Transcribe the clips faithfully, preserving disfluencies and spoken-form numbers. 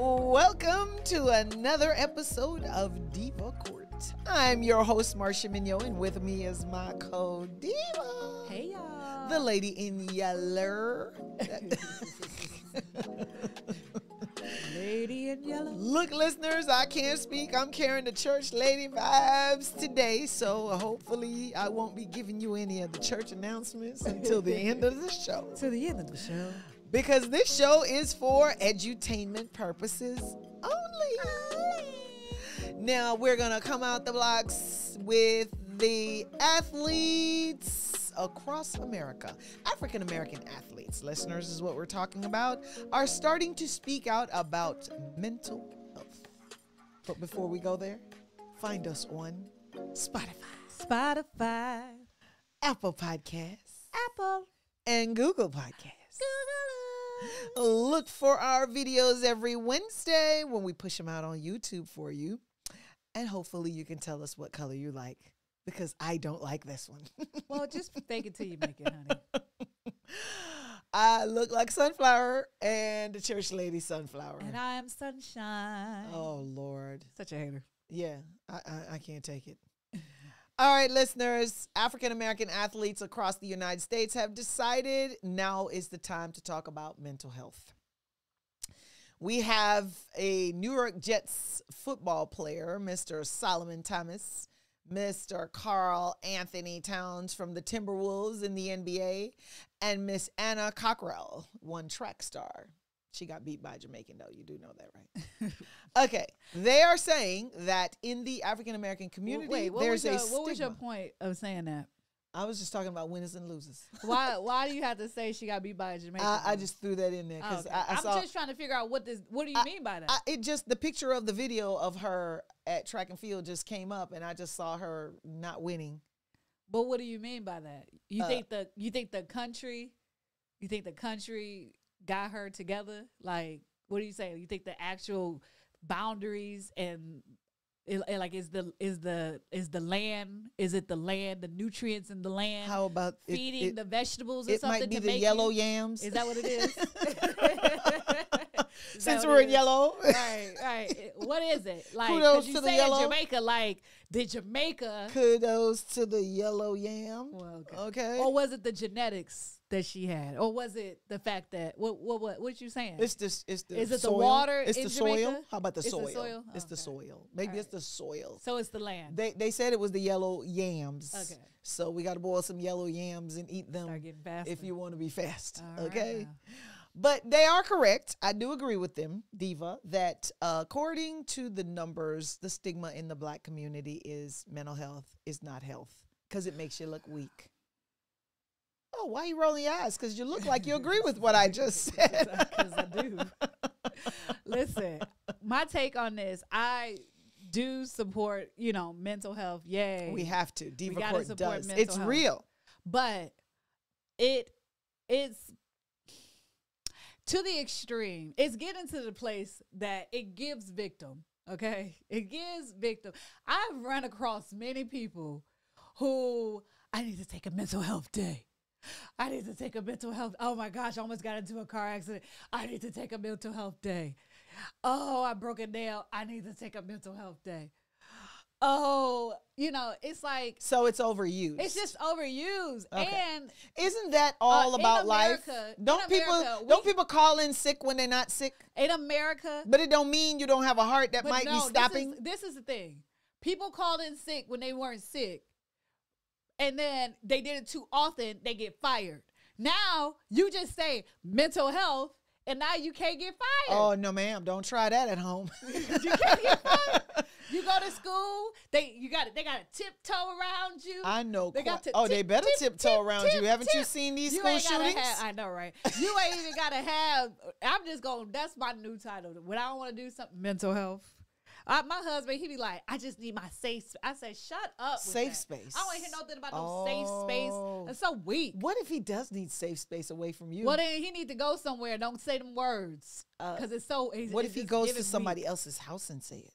Welcome to another episode of Diva Court. I'm your host, Marcia Mignot, and with me is my co-diva. Hey, y'all. The lady in yellow. Lady in yellow. Look, listeners, I can't speak. I'm carrying the church lady vibes today, so hopefully I won't be giving you any of the church announcements until the end of the show. Till the end of the show. Because this show is for edutainment purposes only. Now, we're going to come out the blocks with the athletes across America. African-American athletes, listeners, is what we're talking about, are starting to speak out about mental health. But before we go there, find us on Spotify. Spotify. Apple Podcasts. Apple. And Google Podcasts. Look for our videos every Wednesday when we push them out on YouTube for you. And hopefully you can tell us what color you like, because I don't like this one. Well, just fake it till you make it, honey. I look like Sunflower and the church lady Sunflower. And I am Sunshine. Oh, Lord. Such a hater. Yeah, I, I, I can't take it. All right, listeners, African-American athletes across the United States have decided now is the time to talk about mental health. We have a New York Jets football player, Mister Solomon Thomas, Mister Karl Anthony Towns from the Timberwolves in the N B A, and Miss Anna Cockrell, one track star. She got beat by a Jamaican, though. You do know that, right? Okay. They are saying that in the African-American community, wait, what there's was your, a stigma. What was your point of saying that? I was just talking about winners and losers. Why Why do you have to say she got beat by a Jamaican? I, I just threw that in there. because oh, okay. I, I I'm saw, just trying to figure out what this, What do you I, mean by that? I, it just, the picture of the video of her at track and field just came up, and I just saw her not winning. But what do you mean by that? You uh, think the You think the country, you think the country... got her together? Like, what do you say? You think the actual boundaries and, it, and like is the is the is the land? Is it the land? The nutrients in the land? How about feeding it, it, the vegetables? Or it something might be to the make yellow it? yams. Is that what it is? is Since we're in yellow, right? Right. What is it like? Kudos you to say the yellow. Jamaica, like did Jamaica? Kudos to the yellow yam. Well, okay. okay. Or was it the genetics that she had, or was it the fact that what what what what you saying? It's this. It's the. Is it soil? the water? It's in the Jamaica? soil. How about the it's soil? The soil? Oh, it's okay. the soil. Maybe right. it's the soil. So it's the land. They they said it was the yellow yams. Okay. So we got to boil some yellow yams and eat them. Start getting fast if you want to be fast. All okay. Right. But they are correct. I do agree with them, Diva, that uh, according to the numbers, the stigma in the black community is mental health is not health because it makes you look weak. Oh, why are you rolling your eyes? Because you look like you agree with what I just said. Because I do. Listen, my take on this, I do support, you know, mental health. Yay. We have to. Diva Court does. It's health. real. But it it's to the extreme. It's getting to the place that it gives victim, okay? It gives victim. I've run across many people who, I need to take a mental health day. I need to take a mental health. Oh, my gosh, I almost got into a car accident. I need to take a mental health day. Oh, I broke a nail. I need to take a mental health day. Oh, you know, it's like. So it's overused. It's just overused. Okay. And isn't that all uh, about America, life? Don't people America, don't we, people call in sick when they're not sick? In America. But it don't mean you don't have a heart that might no, be stopping. This is, this is the thing. People called in sick when they weren't sick. And then they did it too often, they get fired. Now, you just say mental health, and now you can't get fired. Oh, no, ma'am. Don't try that at home. You can't get fired. You go to school, they you got they got to tiptoe around you. I know. They got to oh, tip, they better tip, tiptoe tip, around tip, you. Tip, Haven't tip. you seen these you school shootings? Have, I know, right? You ain't even got to have, I'm just going, that's my new title. When I don't want to do something, mental health. I, my husband, he be like, I just need my safe space. I said, shut up. With safe that. space. I don't want to hear nothing about no oh. safe space. It's so weak. What if he does need safe space away from you? Well, then he need to go somewhere. Don't say them words. Because uh, it's so easy. What if he goes to somebody weak. else's house and say it?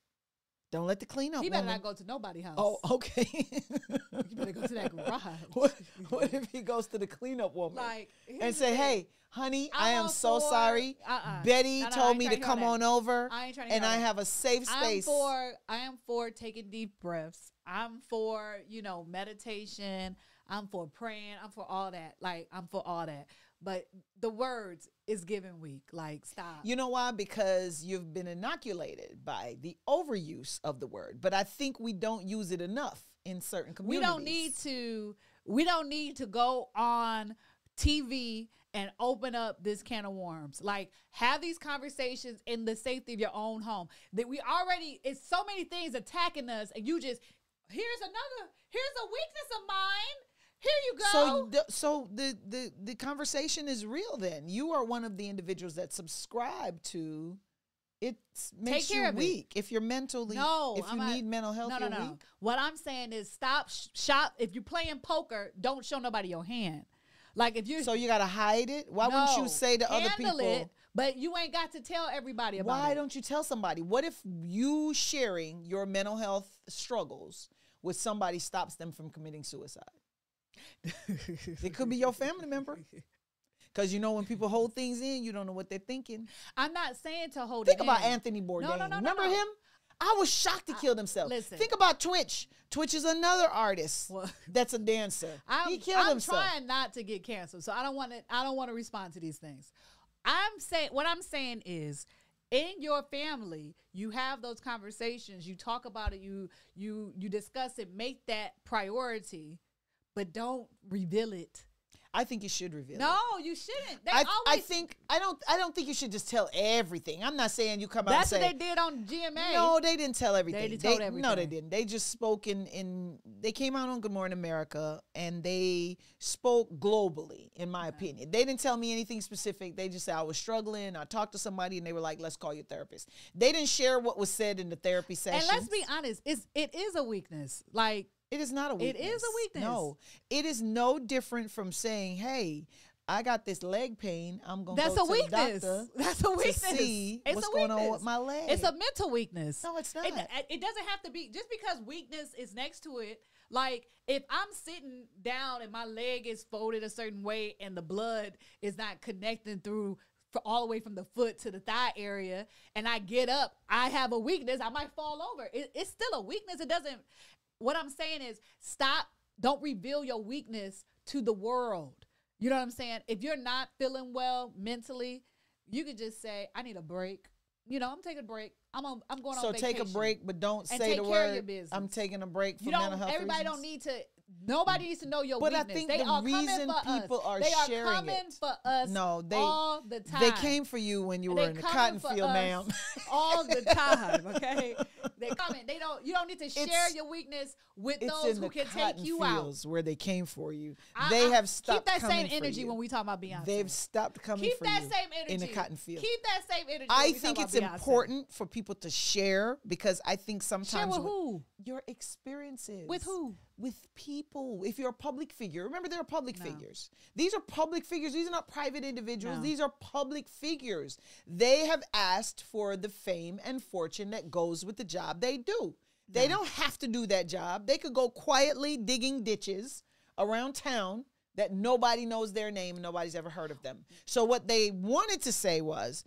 Don't let the clean up. He better woman. not go to nobody's house. Oh, okay. You better go to that garage. What, what if he goes to the cleanup woman like, and say, hey, honey, I'm I am so for, sorry. Uh-uh. Betty no, no, told me to come to on that. over. I ain't trying to and I that. have a safe space. I'm for, I am for taking deep breaths. I'm for, you know, meditation. I'm for praying. I'm for all that. Like, I'm for all that. But the words is giving weak. Like, stop. You know why? Because you've been inoculated by the overuse of the word. But I think we don't use it enough in certain communities. We don't need to. We don't need to go on T V and open up this can of worms. Like, have these conversations in the safety of your own home. That we already, it's so many things attacking us, and you just, here's another, here's a weakness of mine. Here you go. So, the, so the, the, the conversation is real then. You are one of the individuals that subscribe to it makes Take care you of weak. It. If you're mentally, no, if I'm you not, need mental health, no, no, you're no. weak. What I'm saying is stop, sh shop. If you're playing poker, don't show nobody your hand. Like if you, so you gotta hide it. Why no, wouldn't you say to other people? It, but you ain't got to tell everybody about why it. Why don't you tell somebody? What if you sharing your mental health struggles with somebody stops them from committing suicide? It could be your family member. Because you know when people hold things in, you don't know what they're thinking. I'm not saying to hold think it in. Think about Anthony Bourdain. No, no, no, Remember no, no. him? I was shocked he killed himself. Listen. Think about Twitch. Twitch is another artist well, that's a dancer. I'm, he killed I'm himself. I'm trying not to get canceled, so I don't want to. I don't want to respond to these things. I'm saying what I'm saying is, in your family, you have those conversations. You talk about it. You you you discuss it. Make that priority, but don't reveal it. I think you should reveal no, it. No, you shouldn't. They I, always I think I don't I don't think you should just tell everything. I'm not saying you come That's out and say That's what they did on G M A. No, they didn't tell everything. They, they everything. No, they didn't. They just spoke in, in they came out on Good Morning America and they spoke globally, in my okay. opinion. They didn't tell me anything specific. They just said I was struggling. I talked to somebody and they were like, let's call your therapist. They didn't share what was said in the therapy session. And let's be honest, it's it is a weakness. Like It is not a weakness. It is a weakness. No, it is no different from saying, "Hey, I got this leg pain. I'm gonna That's go to the doctor. That's a weakness. That's a weakness. It's what's a weakness. going on with my leg. It's a mental weakness. No, it's not. It, it doesn't have to be just because weakness is next to it. Like if I'm sitting down and my leg is folded a certain way and the blood is not connecting through." For all the way from the foot to the thigh area, and I get up, I have a weakness. I might fall over. It, it's still a weakness. It doesn't. What I'm saying is, stop. Don't reveal your weakness to the world. You know what I'm saying? If you're not feeling well mentally, you could just say, "I need a break." You know, I'm taking a break. I'm on, I'm going so on vacation. So take a break, but don't and say the word. I'm taking a break for mental health reasons. Everybody don't need to. Nobody needs to know your but weakness. I think they the are reason people us. are they sharing are coming it. for us no, they, all the time. They came for you when you and were in the cotton field, ma'am. All the time, okay? They coming. They don't. You don't need to share it's, your weakness with those who can take you fields out. Where they came for you. I, they have stopped coming for you. Keep that same energy when we talk about Beyonce. They've stopped coming keep for that you same energy. in the cotton field. Keep that same energy. I when think we talk it's about important Beyonce. for people to share because I think sometimes share with who your experiences with who. With people, if you're a public figure, remember they're public no. figures. These are public figures. These are not private individuals. No. These are public figures. They have asked for the fame and fortune that goes with the job they do. No. They don't have to do that job. They could go quietly digging ditches around town that nobody knows their name and nobody's ever heard of them. So what they wanted to say was,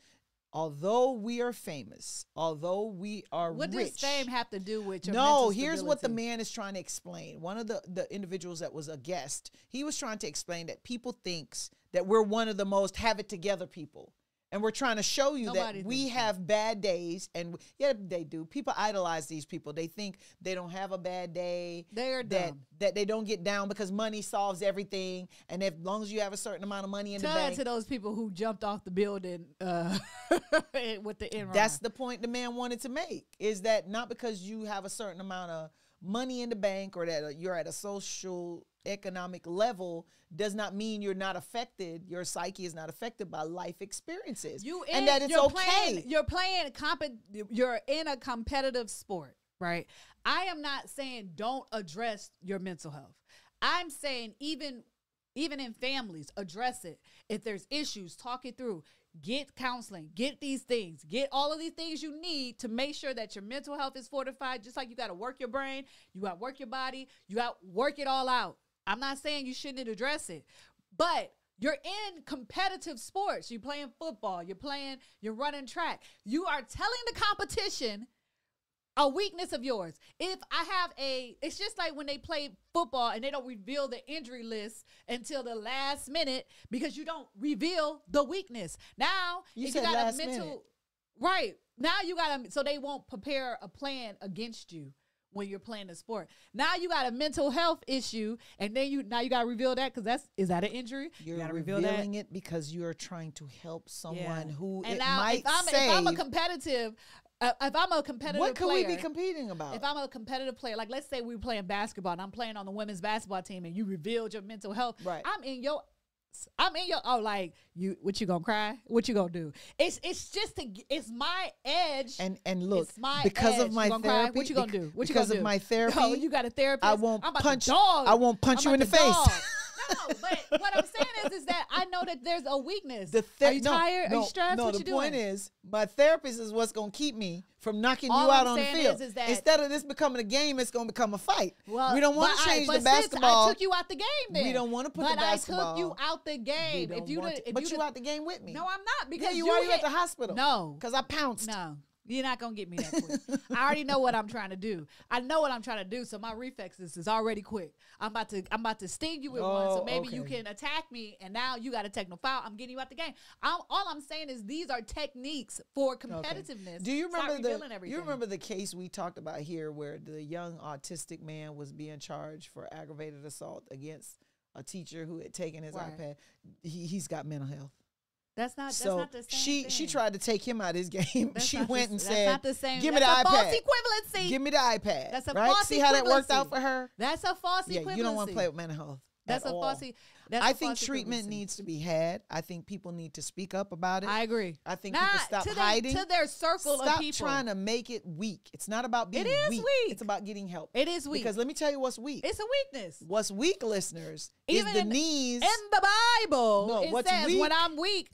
although we are famous, although we are what rich. What does fame have to do with your no, mental stability? No, here's what the man is trying to explain. One of the, the individuals that was a guest, he was trying to explain that people thinks that we're one of the most have-it-together people. And we're trying to show you Nobody that we have that. bad days. And yeah, they do. People idolize these people. They think they don't have a bad day. They are that, dumb. That they don't get down because money solves everything. And if, as long as you have a certain amount of money in Tell the bank. Tell to those people who jumped off the building uh, with the Enron. That's the point the man wanted to make. Is that not because you have a certain amount of money in the bank or that you're at a social economic level does not mean you're not affected. Your psyche is not affected by life experiences. You in, and that it's you're okay. Playing, you're playing You're in a competitive sport, right? I am not saying don't address your mental health. I'm saying even even in families, address it. If there's issues, talk it through. Get counseling. Get these things. Get all of these things you need to make sure that your mental health is fortified. Just like you got to work your brain, you got to work your body, you got to work it all out. I'm not saying you shouldn't address it, but You're in competitive sports. You're playing football. You're playing, you're running track. You are telling the competition a weakness of yours. If I have a, it's just like when they play football and they don't reveal the injury list until the last minute because you don't reveal the weakness. Now, you, if you got a mental, minute. Right. Now you got to, so they won't prepare a plan against you when you're playing the sport. Now you got a mental health issue, and then you now you got to reveal that because that's, is that an injury? You're you gotta reveal revealing that. It because you are trying to help someone yeah. who and it now, might if I'm, save. If I'm a competitive, uh, if I'm a competitive, what could player, we be competing about? If I'm a competitive player, like let's say we were playing basketball, and I'm playing on the women's basketball team, and you revealed your mental health. Right. I'm in your. I'm in your oh like you what you gonna cry what you gonna do it's it's just to, it's my edge and and look it's my because edge. Of my therapy cry? What you gonna do what because you gonna of do? My therapy oh you got a therapist I won't I'm about punch dog. I won't punch I'm you in the dog. Face no but what I'm saying is is that I know that there's a weakness the are you no, tired no, are you stressed no what the you point doing? Is my therapist is what's gonna keep me from knocking all you out I'm on the field is, is that instead of this becoming a game it's gonna become a fight well, we don't want to change I, the basketball I took you out the game then. We don't want to put but the basketball I took you out the game if you did, if but you, you out the game with me no I'm not because yeah, you, you are you at the hospital no because I pounced no you're not gonna get me that quick. I already know what I'm trying to do. I know what I'm trying to do, so my reflexes is already quick. I'm about to, I'm about to sting you with oh, one, so maybe okay. you can attack me, and now you got a technical foul. I'm getting you out the game. I'm, all I'm saying is these are techniques for competitiveness. Okay. Do you remember the? You remember the case we talked about here, where the young autistic man was being charged for aggravated assault against a teacher who had taken his right. iPad. He, he's got mental health. That's not. So that's not the same she thing. She tried to take him out of his game. That's she went the, and that's said, not the same. "Give me that's the a iPad." False equivalency. Give me the iPad. That's a right? false See equivalency. See how that worked out for her. That's a false yeah, equivalency. You don't want to play with mental health. That's a false. That's I a think false treatment equivalency. Needs to be had. I think people need to speak up about it. I agree. I think not people stop to their, hiding to their circle stop of people. Stop trying to make it weak. It's not about being. It is weak. weak. It's about getting help. It is weak. Because let me tell you what's weak. It's a weakness. What's weak, listeners? Even is the in, knees in the Bible. No, it what's says weak? When I'm weak.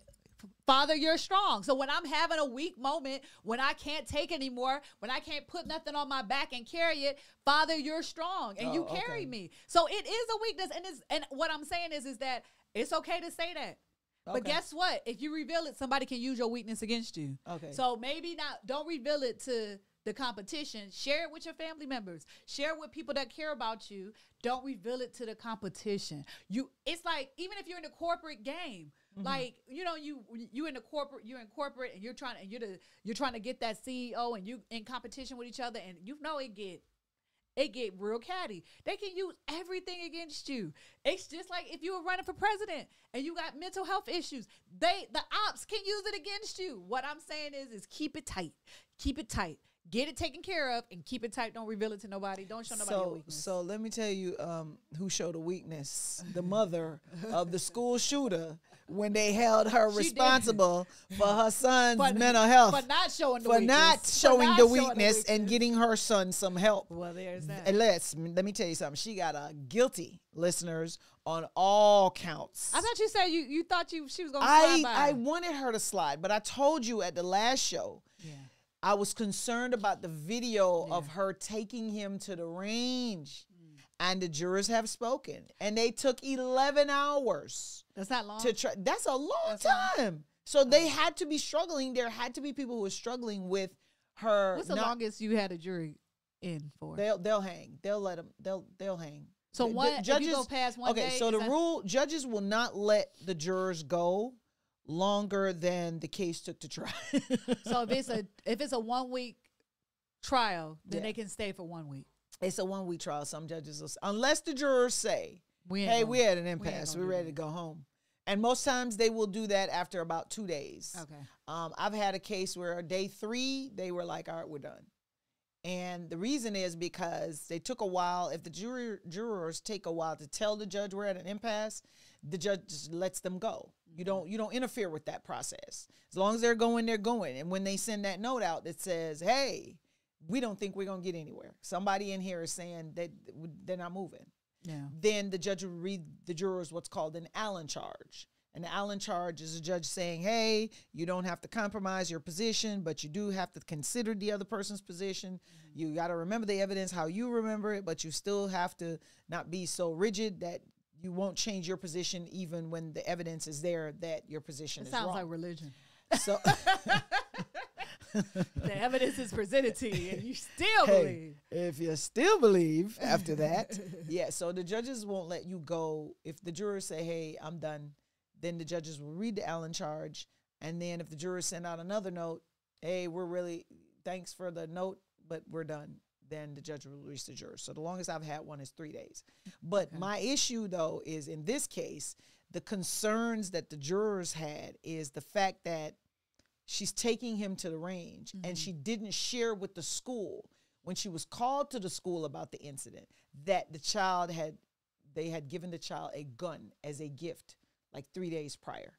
Father, you're strong. So when I'm having a weak moment, when I can't take anymore, when I can't put nothing on my back and carry it, Father, you're strong and oh, you carry okay. me. So it is a weakness. And it's, and what I'm saying is, is that it's okay to say that. Okay. But guess what? If you reveal it, somebody can use your weakness against you. Okay. So maybe not, don't reveal it to the competition. Share it with your family members. Share it with people that care about you. Don't reveal it to the competition. You, it's like, even if you're in the corporate game, Mm-hmm. like, you know, you you in the corporate, you're in corporate, and you're trying to, and you're the, you're trying to get that C E O, and you in competition with each other, and you know it get, it get real catty. They can use everything against you. It's just like if you were running for president and you got mental health issues, they the ops can use it against you. What I'm saying is, is keep it tight, keep it tight, get it taken care of, and keep it tight. Don't reveal it to nobody. Don't show nobody so, your weakness. So let me tell you, um, who showed a weakness? The mother of the school shooter. When they held her she responsible did. For her son's for, mental health. For not showing the for weakness. Not showing for not the weakness showing the weakness and getting her son some help. Well, there's that. And let's, let me tell you something. She got a guilty, listeners, on all counts. I thought you said you, you thought you she was going to slide by. I wanted her to slide, but I told you at the last show, yeah. I was concerned about the video yeah. of her taking him to the range. And the jurors have spoken, and they took eleven hours. That's not long. To try. That's a long That's time. Long. So they had to be struggling. There had to be people who were struggling with her. What's the longest you had a jury in for? They'll they'll hang. They'll let them. They'll they'll hang. So the, one the judges, if you go past one okay. day, so the rule judges will not let the jurors go longer than the case took to try. So if it's a if it's a one week trial, then yeah. they can stay for one week. It's a one-week trial. Some judges will say, unless the jurors say, we hey, we had an impasse. We We're ready that. to go home. And most times they will do that after about two days. Okay. Um, I've had a case where day three, they were like, all right, we're done. And the reason is because they took a while. If the jury, jurors take a while to tell the judge we're at an impasse, the judge just lets them go. You don't, you don't interfere with that process. As long as they're going, they're going. And when they send that note out that says, hey, we don't think we're going to get anywhere. Somebody in here is saying that they're not moving. Yeah. Then the judge will read the jurors what's called an Allen charge. An Allen charge is a judge saying, hey, you don't have to compromise your position, but you do have to consider the other person's position. Mm-hmm. You got to remember the evidence how you remember it, but you still have to not be so rigid that you won't change your position even when the evidence is there that your position it is wrong. Sounds like religion. So the evidence is presented to you and you still hey, believe. If you still believe after that. Yeah, so the judges won't let you go. If the jurors say, hey, I'm done, then the judges will read the Allen charge. And then if the jurors send out another note, hey, we're really, thanks for the note, but we're done, then the judge will release the jurors. So the longest I've had one is three days. But okay. my issue, though, is in this case, the concerns that the jurors had is the fact that she's taking him to the range, mm-hmm. and she didn't share with the school when she was called to the school about the incident that the child had, they had given the child a gun as a gift like three days prior.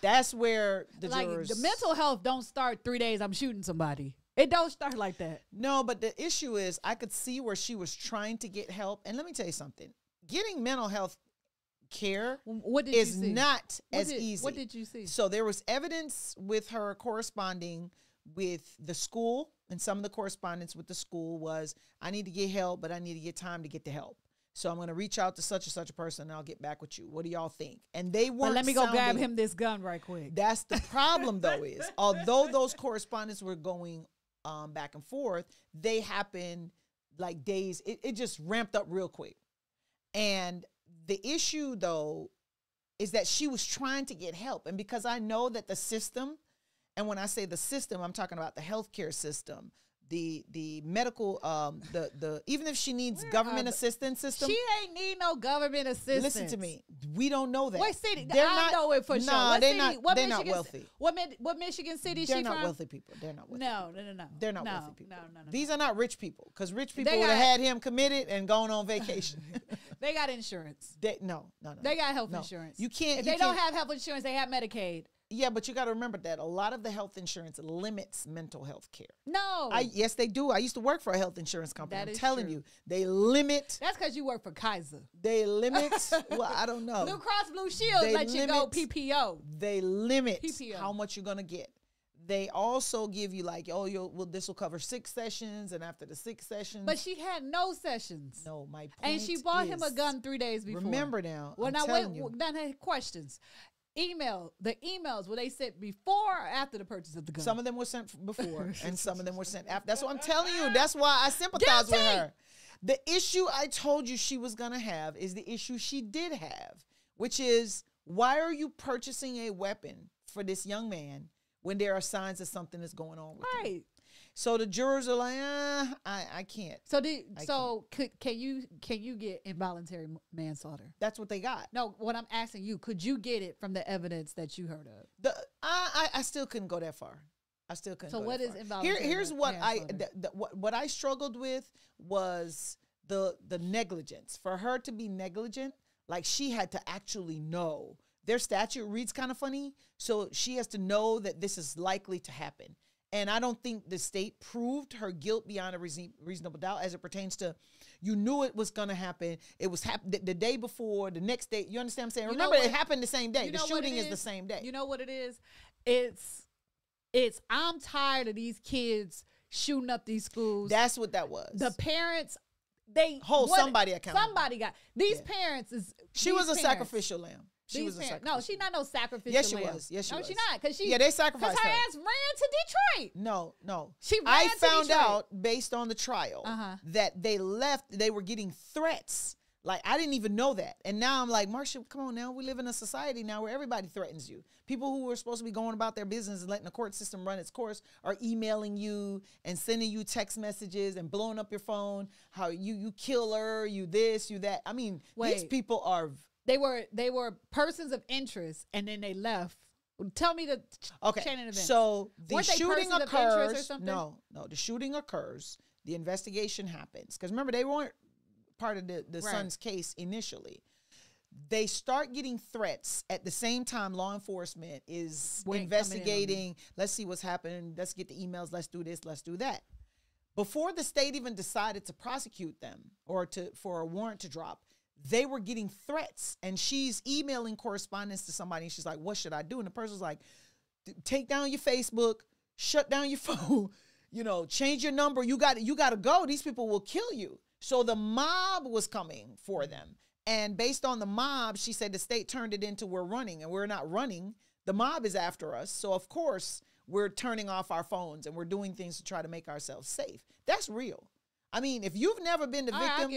That's where the like jurors... the mental health don't start three days, I'm shooting somebody. It don't start like that. No, but the issue is I could see where she was trying to get help. And let me tell you something. Getting mental health care what did is you see? not what as did, easy. What did you see? So there was evidence with her corresponding with the school, and some of the correspondence with the school was, I need to get help, but I need to get time to get the help. So I'm going to reach out to such and such a person, and I'll get back with you. What do y'all think? And they weren't. But let me go sounding, grab him this gun right quick. That's the problem, though, is although those correspondence were going um, back and forth, they happened like days. It, it just ramped up real quick. And the issue, though, is that she was trying to get help. And because I know that the system, and when I say the system, I'm talking about the healthcare system, the the medical um the the even if she needs Where government assistance system, she ain't need no government assistance. Listen to me, we don't know that. What city? They're I not, know it for nah, sure. They're not. What they're Michigan, not wealthy. What what Michigan city? They're she not from? wealthy people. They're not wealthy. No, no, no, no. They're not no, wealthy people. No, no, no. These are not rich people, because rich people would have had him committed and gone on vacation. They got insurance. They no, no, no. They got health no. insurance. You can't. If you they can't, don't have health insurance, they have Medicaid. Yeah, but you got to remember that a lot of the health insurance limits mental health care. No. I, yes, they do. I used to work for a health insurance company. That I'm telling true. you, they limit. That's because you work for Kaiser. They limit. Well, I don't know. Blue Cross Blue Shield they let limit, you go P P O. They limit P P O. How much you're going to get. They also give you like, oh, you'll, well, this will cover six sessions, and after the six sessions. But she had no sessions. No, my point And she bought is, him a gun three days before. Remember now, Well, I'm now, telling wait, you. Then I had questions. Email, the emails, were they sent before or after the purchase of the gun? Some of them were sent before, and some of them were sent after. That's what I'm telling you. That's why I sympathize Guilty. with her. The issue I told you she was going to have is the issue she did have, which is, why are you purchasing a weapon for this young man when there are signs that something is going on with right. him? So the jurors are like, ah, I, I can't. So did, I so can't. could can you can you get involuntary manslaughter? That's what they got. No, what I'm asking you, could you get it from the evidence that you heard of? The I I, I still couldn't go that far. I still couldn't. So go what that is far. involuntary? Here, here's what I the, the, what what I struggled with was the the negligence. For her to be negligent, like she had to actually know. Their statute reads kind of funny, so she has to know that this is likely to happen. And I don't think the state proved her guilt beyond a reason, reasonable doubt as it pertains to, you knew it was going to happen. It was hap the, the day before, the next day. You understand what I'm saying? You Remember, what, it happened the same day. The shooting is? is the same day. You know what it is? It's, it's I'm tired of these kids shooting up these schools. That's what that was. The parents, they hold what, somebody accountable. Somebody got, these yeah. parents is. She was a parents. sacrificial lamb. She was a no, she's not no sacrificial. Yes, she lamb. was. Yes, she no, was. No, she's not. Cause she, yeah, they sacrificed her. her ass ran to Detroit. No, no. She ran I to found Detroit. out based on the trial uh-huh. that they left, they were getting threats. Like, I didn't even know that. And now I'm like, Marcia, come on now. We live in a society now where everybody threatens you. People who are supposed to be going about their business and letting the court system run its course are emailing you and sending you text messages and blowing up your phone. How you, you kill her, you this, you that. I mean, Wait. these people are... They were they were persons of interest, and then they left. Tell me the okay. chain of events. So the Weren't shooting occurs. Or no, no, the shooting occurs. The investigation happens because remember they weren't part of the the right. son's case initially. They start getting threats at the same time. Law enforcement is Wait, investigating. Let's see what's happening. Let's get the emails. Let's do this. Let's do that. Before the state even decided to prosecute them or to for a warrant to drop, they were getting threats, and she's emailing correspondence to somebody, and she's like, what should I do? And the person's like, take down your Facebook, shut down your phone, you know, change your number. You got you got to go. These people will kill you. So the mob was coming for them, And based on the mob, she said the state turned it into we're running, and we're not running. The mob is after us. So, of course, we're turning off our phones and we're doing things to try to make ourselves safe. That's real. I mean, if you've never been the victim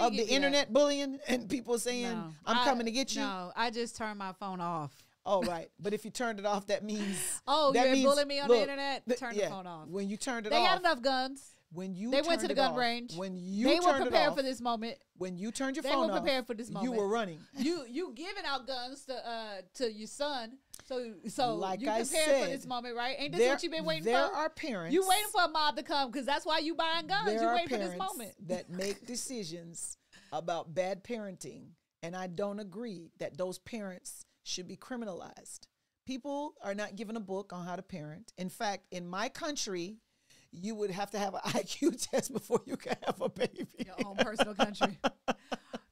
of the internet bullying and people saying, no, I'm I, coming to get you. No, I just turned my phone off. Oh, right. But if you turned it off, that means... Oh, that you're means, bullying me on look, the internet? Turn the, yeah, the phone off. When you turned it they off... They had enough guns. When you They went to the gun off, range. When you They were prepared off, for this moment. When you turned your they phone off... They were prepared for this moment. You were running. you you giving out guns to uh to your son. So so like you prepared said, for this moment, right? Ain't this there, what you've been waiting there for? There are parents... You waiting for a mob to come because that's why you buying guns. There you are waiting for this moment. That make decisions about bad parenting. And I don't agree that those parents... should be criminalized. People are not given a book on how to parent. In fact, in my country, you would have to have an I Q test before you can have a baby. Your own personal country.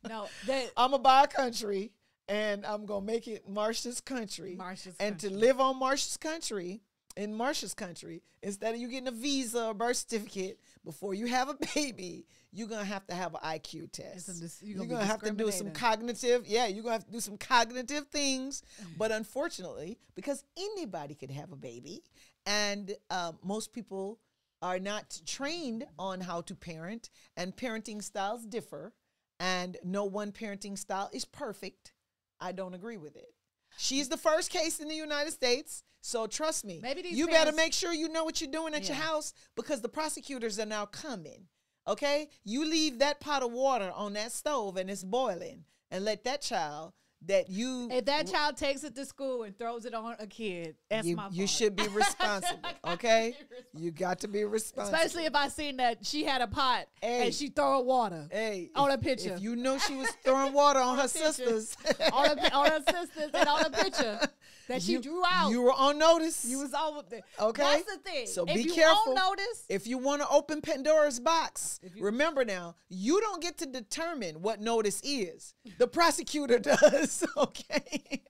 No, that I'm a bi country, and I'm gonna make it Marcia's country. Marcia's and country. To live on Marcia's country, in Marcia's country, instead of you getting a visa or birth certificate before you have a baby, you're gonna have to have an I Q test. Dis, you're gonna, you're gonna have to do some cognitive, yeah, you're gonna have to do some cognitive things. But unfortunately, because anybody could have a baby, and uh, most people are not trained on how to parent, and parenting styles differ, and no one parenting style is perfect. I don't agree with it. She's the first case in the United States, so trust me. Maybe these you parents, better make sure you know what you're doing at yeah. your house because the prosecutors are now coming, okay? You leave that pot of water on that stove and it's boiling and let that child that you... If that child takes it to school and throws it on a kid, that's you, my fault. You should be responsible, okay? Be responsible. You got to be responsible. Especially if I seen that she had a pot hey, and she throwing water hey, on a picture. If you know she was throwing water on, on her pictures, sisters. on, a, on her sisters and on a picture that she you, drew out. You were on notice. You was all with that. Okay? That's the thing. So if be you careful. On notice, if you want to open Pandora's box, you, remember now, you don't get to determine what notice is. The prosecutor does. Okay.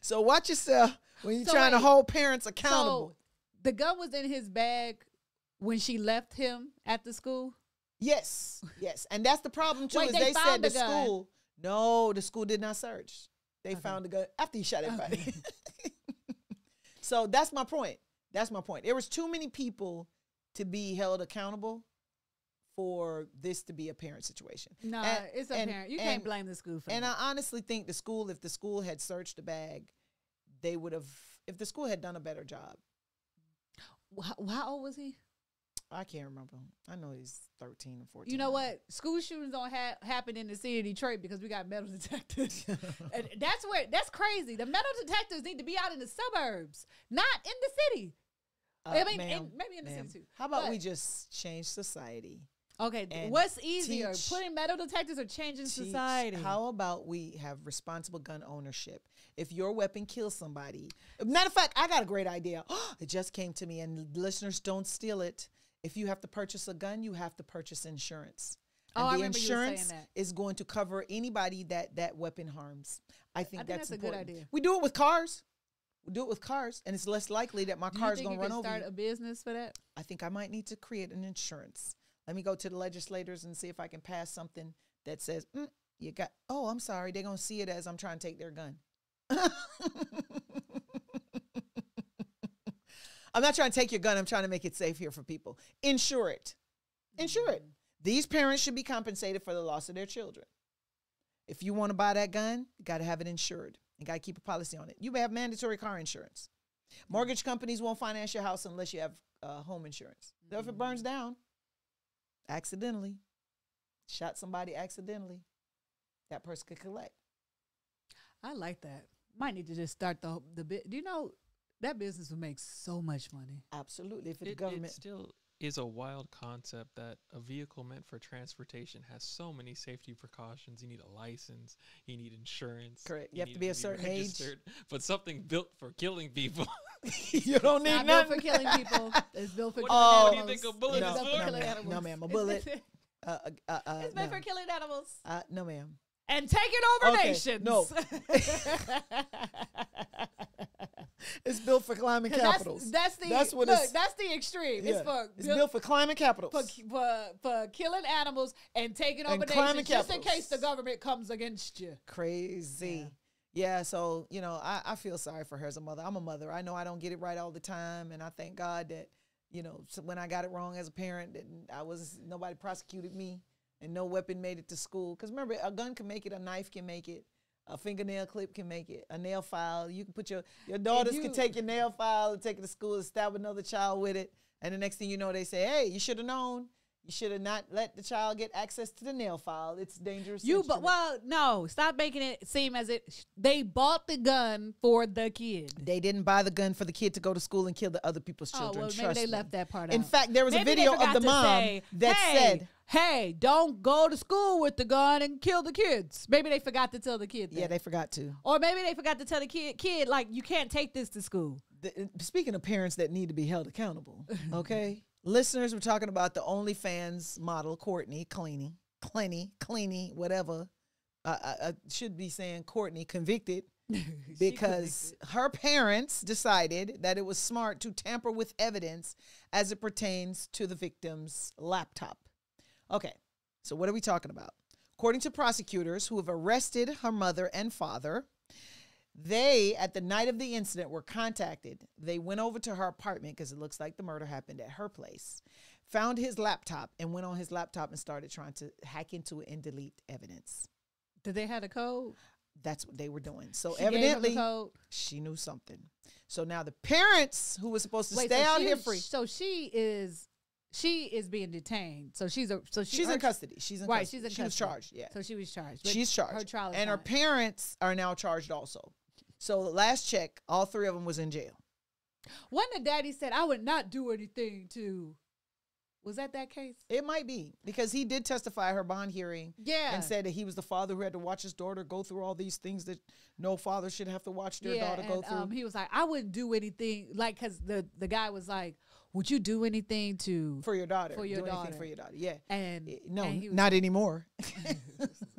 So watch yourself when you're so trying wait, to hold parents accountable. So the gun was in his bag when she left him at the school? Yes. Yes. And that's the problem too wait, is they, they said the, the school. No, the school did not search. They okay. found the gun after he shot everybody. Okay. So that's my point. That's my point. There was too many people to be held accountable for this to be a parent situation. No, and, it's a and, parent. You and, can't blame the school for and it. And I honestly think the school, if the school had searched the bag, they would have, if the school had done a better job. How, how old was he? I can't remember. I know he's thirteen or fourteen. You know what? School shootings don't ha happen in the city of Detroit because we got metal detectors. And that's where, that's crazy. The metal detectors need to be out in the suburbs, not in the city. Uh, I mean, in, maybe in the city too. How about but, we just change society? Okay, what's easier, teach, putting metal detectors or changing teach, society? How about we have responsible gun ownership? If your weapon kills somebody, matter of fact, I got a great idea. It just came to me, and listeners, don't steal it. If you have to purchase a gun, you have to purchase insurance. And oh, the I insurance you is going to cover anybody that that weapon harms. I think, I think that's, that's a important. Good idea. We do it with cars. We do it with cars, and it's less likely that my do car's going to run over. You think you can start a business for that? I think I might need to create an insurance. Let me go to the legislators and see if I can pass something that says, mm, you got, oh, I'm sorry. They're going to see it as I'm trying to take their gun. I'm not trying to take your gun. I'm trying to make it safe here for people. Insure it. Insure it. These parents should be compensated for the loss of their children. If you want to buy that gun, you got to have it insured. You got to keep a policy on it. You have mandatory car insurance. Mortgage companies won't finance your house unless you have uh, home insurance. So if it burns down, accidentally, shot somebody accidentally, that person could collect. I like that. Might need to just start the the bit. Do you know that business would make so much money? Absolutely. If it, the government it still is a wild concept that a vehicle meant for transportation has so many safety precautions. You need a license. You need insurance. Correct. You, you have to be a certain age. But something built for killing people. You don't it's need nothing. Built for killing people. It's built for killing oh, animals. What do you think a bullet no, is built no, for killing animals? No, ma'am. A bullet. uh, uh, uh, it's meant no. for killing animals. Uh, no, ma'am. and taking over okay, nations. No. It's built for climbing capitals. That's, that's the that's what look, it's, that's the extreme. Yeah. It's for it's built, built for climbing capitals. For, for, for killing animals and taking over and nations, just in case the government comes against you. Crazy. Yeah, yeah, so you know, I, I feel sorry for her as a mother. I'm a mother. I know I don't get it right all the time, and I thank God that, you know, so when I got it wrong as a parent, I was nobody prosecuted me, and no weapon made it to school. Because remember, a gun can make it, a knife can make it, a fingernail clip can make it, a nail file. You can put your your daughters you, can take your nail file and take it to school and stab another child with it. And the next thing you know, they say, "Hey, you should have known. You should have not let the child get access to the nail file. It's dangerous." You but well, no, stop making it seem as it they bought the gun for the kid. They didn't buy the gun for the kid to go to school and kill the other people's children. Oh, well, Trust maybe they me. left that part out. In fact, there was maybe a video of the mom say, that hey, said, "Hey, don't go to school with the gun and kill the kids." Maybe they forgot to tell the kid that. Yeah, they forgot to. Or maybe they forgot to tell the kid kid like you can't take this to school. The, speaking of parents that need to be held accountable, okay? Listeners, we're talking about the OnlyFans model, Courtney, Cleany, Cleany, Cleany, whatever. Uh, I, I should be saying Courtney convicted because convicted. her parents decided that it was smart to tamper with evidence as it pertains to the victim's laptop. Okay, so what are we talking about? According to prosecutors who have arrested her mother and father, they, at the night of the incident, were contacted. They went over to her apartment because it looks like the murder happened at her place, found his laptop, and went on his laptop and started trying to hack into it and delete evidence. Did they have a code? That's what they were doing. So she evidently, she knew something. So now the parents who were supposed to Wait, stay so out here free. So she is... She is being detained, so she's a so she, she's her, in custody. She's in right. Custody. She's in she custody. was charged. Yeah, so she was charged. She's charged. Her trial is and on. Her parents are now charged also. So last check, all three of them was in jail. When the daddy said, "I would not do anything to," was that that case? It might be because he did testify at her bond hearing. Yeah, and said that he was the father who had to watch his daughter go through all these things that no father should have to watch their yeah, daughter and, go through. Um, he was like, "I wouldn't do anything," like because the the guy was like, "Would you do anything to for your daughter? For your do daughter? For your daughter? Yeah. And no, and was, not anymore.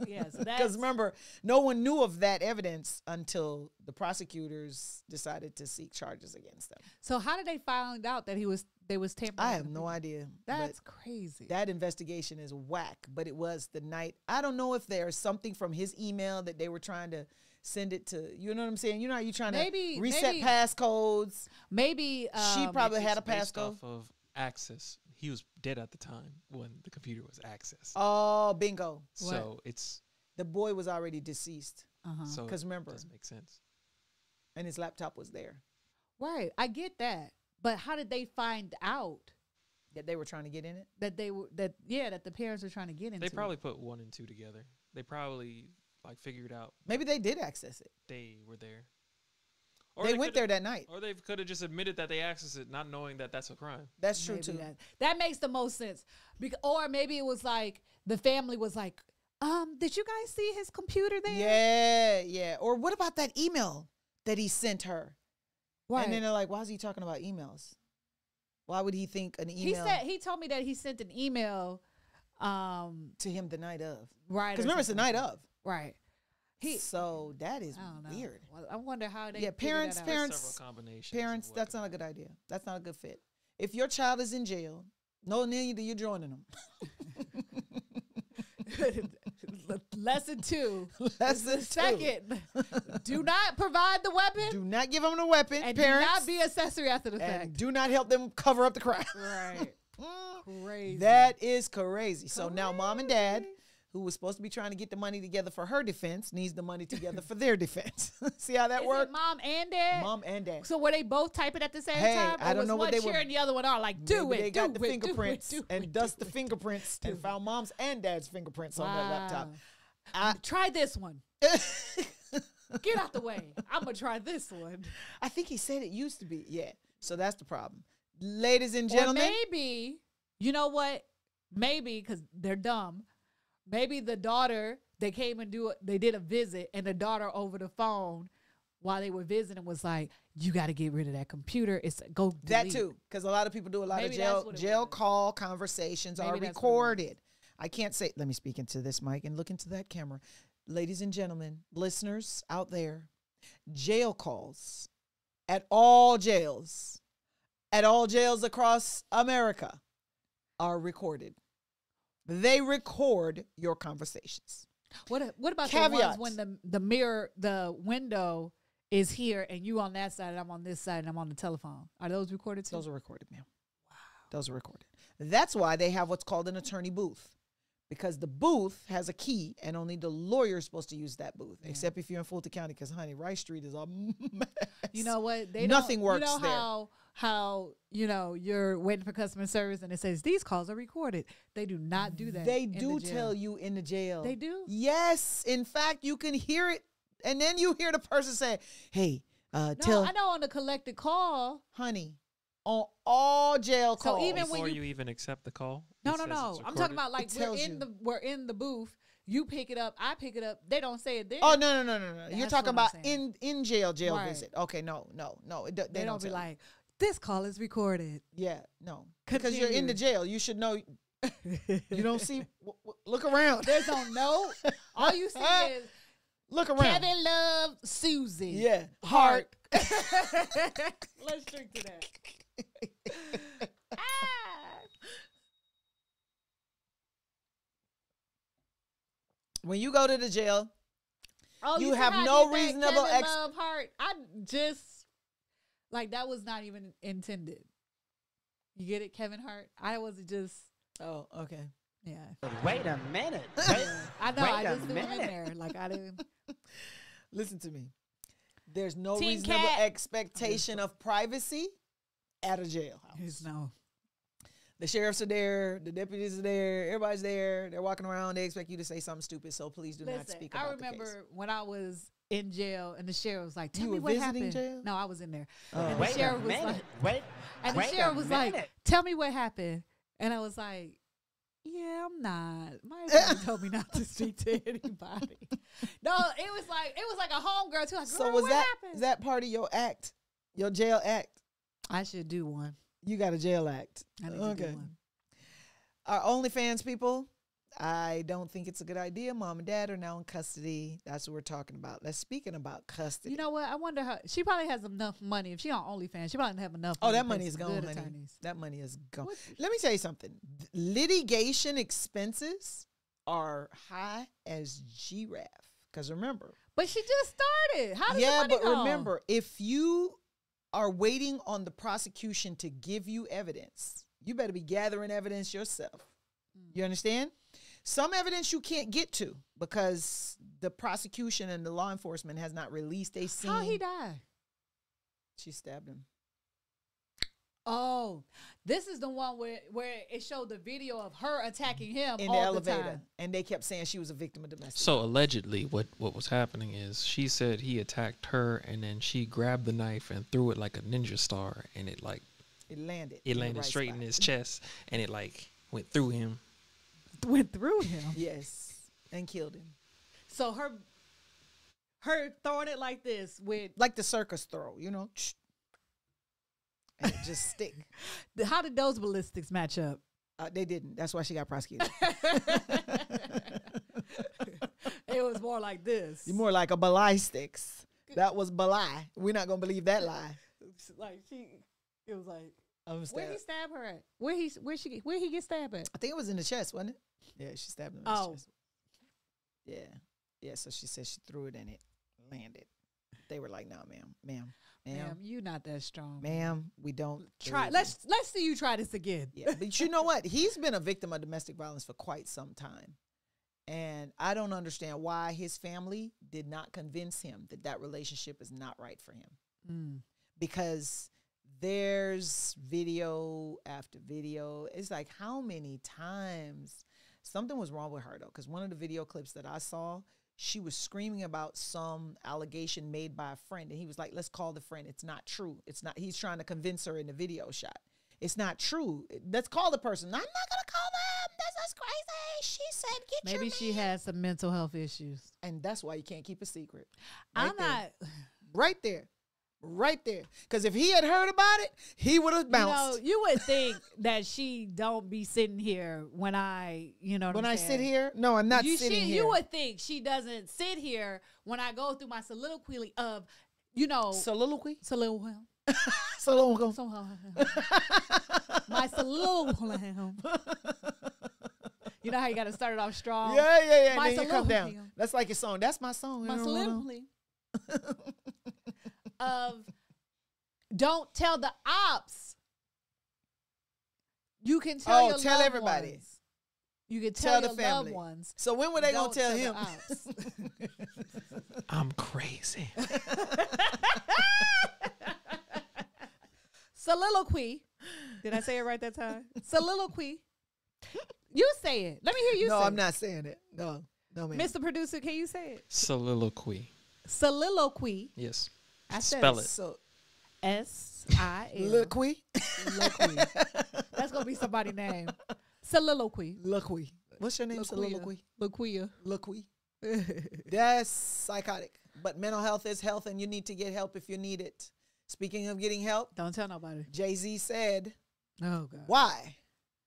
Yes, because remember, no one knew of that evidence until the prosecutors decided to seek charges against them. So how did they find out that he was they was tampering? I have no idea. That's crazy. That investigation is whack. But it was the night. I don't know if there's something from his email that they were trying to send it to, you know what I'm saying? You know how you trying maybe, to reset passcodes. Maybe um, she probably had a passcode. Off of access. He was dead at the time when the computer was accessed. Oh, bingo. So what? It's the boy was already deceased. Uh-huh. So because remember, doesn't make sense. And his laptop was there. Right, I get that, but how did they find out that they were trying to get in it? That they were that yeah, that the parents were trying to get in. They probably it. put one and two together. They probably. Like figured out. Maybe they did access it. They were there. Or they, they went there that night. Or they could have just admitted that they accessed it, not knowing that that's a crime. That's true maybe too. That, that makes the most sense. Because, or maybe it was like the family was like, "Um, did you guys see his computer there?" Yeah, yeah. Or what about that email that he sent her? Why? And then they're like, "Why is he talking about emails? Why would he think an email?" He said he told me that he sent an email um to him the night of. Right. Because remember, it's the night of. Right. He, so that is weird. Well, I wonder how they. Yeah, parents, that parents, several combinations parents. That's not a good idea. That's not a good fit. If your child is in jail, no need that you're joining them. Lesson two. Lesson two. Second, do not provide the weapon. Do not give them the weapon. And parents, do not be accessory after the fact. And do not help them cover up the crime. Right. Crazy. That is crazy. So crazy. Now, mom and dad, who was supposed to be trying to get the money together for her defense, needs the money together for their defense. See how that Is worked? It mom and dad? Mom and dad. So were they both typing at the same hey, time? I don't know what they were. And the other one are like, do it, they got the fingerprints and dust the fingerprints and found mom's and dad's fingerprints wow. on their laptop. I, try this one. Get out the way. I'm going to try this one. I think he said it used to be. Yeah. So that's the problem. Ladies and gentlemen. Or maybe, you know what? Maybe, because they're dumb. Maybe the daughter, they came and do a, they did a visit, and the daughter over the phone while they were visiting was like, "You got to get rid of that computer. It's go delete." That too, because a lot of people do a lot Maybe of jail jail call conversations Maybe are recorded. I can't say. Let me speak into this mic and look into that camera. ladies and gentlemen, listeners out there, jail calls at all jails, at all jails across America are recorded. They record your conversations. What what about the ones when the the mirror, the window is here and you on that side and I'm on this side and I'm on the telephone? Are those recorded too? Those are recorded, ma'am. Wow. Those are recorded. That's why they have what's called an attorney booth, because the booth has a key and only the lawyer is supposed to use that booth, yeah. except if you're in Fulton County, because, honey, Rice Street is a mess. You know what? They Nothing don't, works you know there. How, how, you know, you're waiting for customer service and it says, these calls are recorded. They do not do that. They do the tell you in the jail. They do? Yes. In fact, you can hear it. And then you hear the person say, hey, uh, no, tell. I know on the collected call. Honey. On all jail calls. So even before when you, you even accept the call? No, no, no. I'm talking about like we're in, the, we're in the booth. You pick it up. I pick it up. They don't say it there. Oh, no, no, no, no, no. You're talking about in, in jail, jail right. visit. Okay, no, no, no. They, they don't, don't be like, this call is recorded. Yeah, no. Because you're in the jail. You should know. You don't see. W w look around. There's no note. All you see is. Look around. Kevin Love, Susie. Yeah. Heart. Heart. Let's drink to that. Ah. When you go to the jail, oh, you, you have no reasonable ex love heart. I just like that was not even intended. You get it, Kevin Hart? I wasn't just. Oh, okay. Yeah. Wait a minute. Wait, I know. Wait I just threw it in there. Like I didn't. Listen to me. There's no Team reasonable Cat. expectation of privacy. At a jailhouse. No. The sheriffs are there. The deputies are there. Everybody's there. They're walking around. They expect you to say something stupid, so please do Listen, not speak about I remember the case. When I was in jail and the sheriff was like, tell you me what happened. Jail? No, I was in there. Uh, and the wait sheriff was minute. like, wait, and the wait sheriff was minute. like, tell me what happened. And I was like, yeah, I'm not. My husband told me not to speak to anybody. No, it was like, it was like a homegirl too. Like, so was what that, happened? that part of your act, your jail act? I should do one. You got a jail act. I need okay. to do one. Our OnlyFans people, I don't think it's a good idea. Mom and Dad are now in custody. That's what we're talking about. Let's speaking about custody. You know what? I wonder how she probably has enough money. If she on OnlyFans, she probably doesn't have enough. Oh, money that money is gone, honey. That money is gone. What? Let me tell you something. Litigation expenses are high as giraffe. Because remember, but she just started. How did yeah, the money but go? Remember if you. Are waiting on the prosecution to give you evidence. You better be gathering evidence yourself. You understand? Some evidence you can't get to because the prosecution and the law enforcement has not released a scene. How he died? She stabbed him. Oh, this is the one where, where it showed the video of her attacking him in the elevator. And they kept saying she was a victim of domestic. So allegedly what, what was happening is she said he attacked her and then she grabbed the knife and threw it like a ninja star and it like. It landed. It landed straight in his chest and it like went through him. Went through him? Yes. And killed him. So her, her throwing it like this with. Like the circus throw, you know. And it just stick. How did those ballistics match up? Uh, they didn't. That's why she got prosecuted. It was more like this. You're more like a ballistics. That was balai. We're not gonna believe that lie. Like she, it was like. Where he stab her at? Where he? Where she? Where he get stabbed at? I think it was in the chest, wasn't it? Yeah, she stabbed him in oh. his chest. Yeah, yeah. So she said she threw it and it landed. They were like, "No, ma'am, ma'am." Ma'am, you not that strong. Ma'am, we don't try. Let's let's see you try this again. Yeah, but you know what? He's been a victim of domestic violence for quite some time. And I don't understand why his family did not convince him that that relationship is not right for him. Mm. Because there's video after video. It's like how many times something was wrong with her, though, because one of the video clips that I saw, she was screaming about some allegation made by a friend. And he was like, let's call the friend. It's not true. It's not. He's trying to convince her in the video shot. It's not true. Let's call the person. I'm not going to call them. That's, that's crazy. She said, get Maybe your Maybe she had some mental health issues. And that's why you can't keep a secret. Right I'm there. not. Right there. right there. Because if he had heard about it, he would have bounced. You know, you would think that she don't be sitting here when I, you know what When I'm I saying? sit here? No, I'm not you, sitting she, here. You would think she doesn't sit here when I go through my soliloquy of, you know. Soliloquy? Soliloquy. Soliloquy. My soliloquy. You know how you got to start it off strong? Yeah, yeah, yeah. My and then you come down. That's like your song. That's my song. My soliloquy. Of don't tell the ops. You can tell oh, your tell loved everybody. Ones. You can tell, tell your the family. Loved ones. So when were they don't gonna tell, tell him? Ops. I'm crazy. Soliloquy. Did I say it right that time? Soliloquy. You say it. Let me hear you no, say I'm it. No, I'm not saying it. No, no, man. Mister Producer, can you say it? Soliloquy. Soliloquy. Yes. I said Spell it. So S I L Loquy. That's going to be somebody's name. Soliloquy. Loquy. What's your name? Soliloquy. Loquia. Loquy. That's psychotic. But mental health is health, and you need to get help if you need it. Speaking of getting help. Don't tell nobody. Jay-Z said, oh, God. Why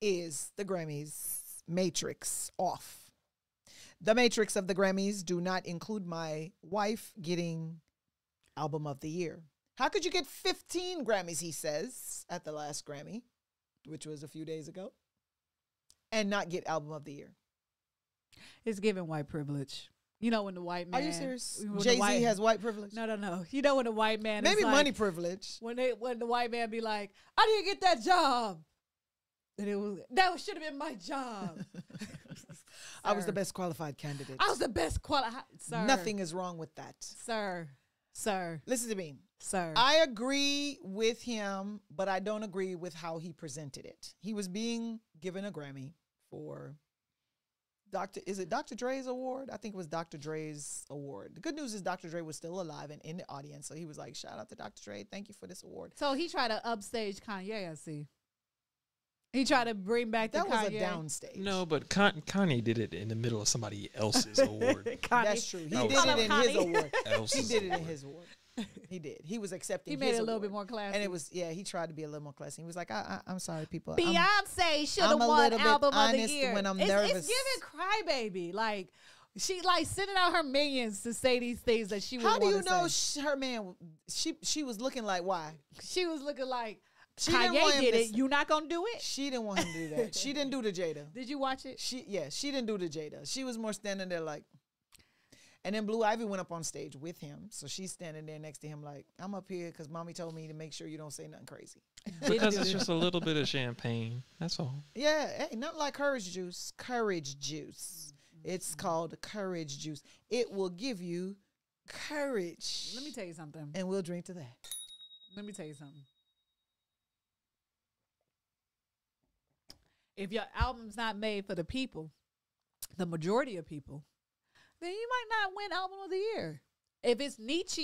is the Grammys matrix off? The matrix of the Grammys do not include my wife getting... album of the year. How could you get fifteen Grammys, he says, at the last Grammy, which was a few days ago, and not get album of the year? It's giving white privilege. You know when the white man... Are you serious? Jay-Z has white privilege? No, no, no. You know when the white man Maybe is like, money privilege. When they, when the white man be like, I didn't get that job. And it was, that should have been my job. I was the best qualified candidate. I was the best qualified... Nothing is wrong with that. Sir. Sir. Listen to me. Sir. I agree with him, but I don't agree with how he presented it. He was being given a Grammy for Doctor Is it Doctor Dre's award? I think it was Doctor Dre's award. The good news is Doctor Dre was still alive and in the audience. So he was like, shout out to Doctor Dre. Thank you for this award. So he tried to upstage Kanye, I see. He tried to bring back the Kanye. That was a downstage. No, but Con Kanye did it in the middle of somebody else's award. That's true. He did it in his award. He did it in his award. He did. He was accepting. He made it a little bit more classy. And it was, yeah, he tried to be a little more classy. He was like, I, I, I'm sorry, people. Beyonce should have won album of the year. When I'm nervous. It's, it's giving crybaby. Like, she, like, sending out her minions to say these things that she would want to say. How do you know she, her man, she, she was looking like, why? She was looking like, She Kanye did it. You not gonna do it? She didn't want him to do that. She didn't do the Jada. Did you watch it? She yeah. She didn't do the Jada. She was more standing there like. And then Blue Ivy went up on stage with him, so she's standing there next to him like, I'm up here because mommy told me to make sure you don't say nothing crazy. Because it's just a little bit of champagne. That's all. Yeah, hey, not like courage juice. Courage juice. It's called courage juice. It will give you courage. Let me tell you something. And we'll drink to that. Let me tell you something. If your album's not made for the people, the majority of people, then you might not win album of the year. If it's niche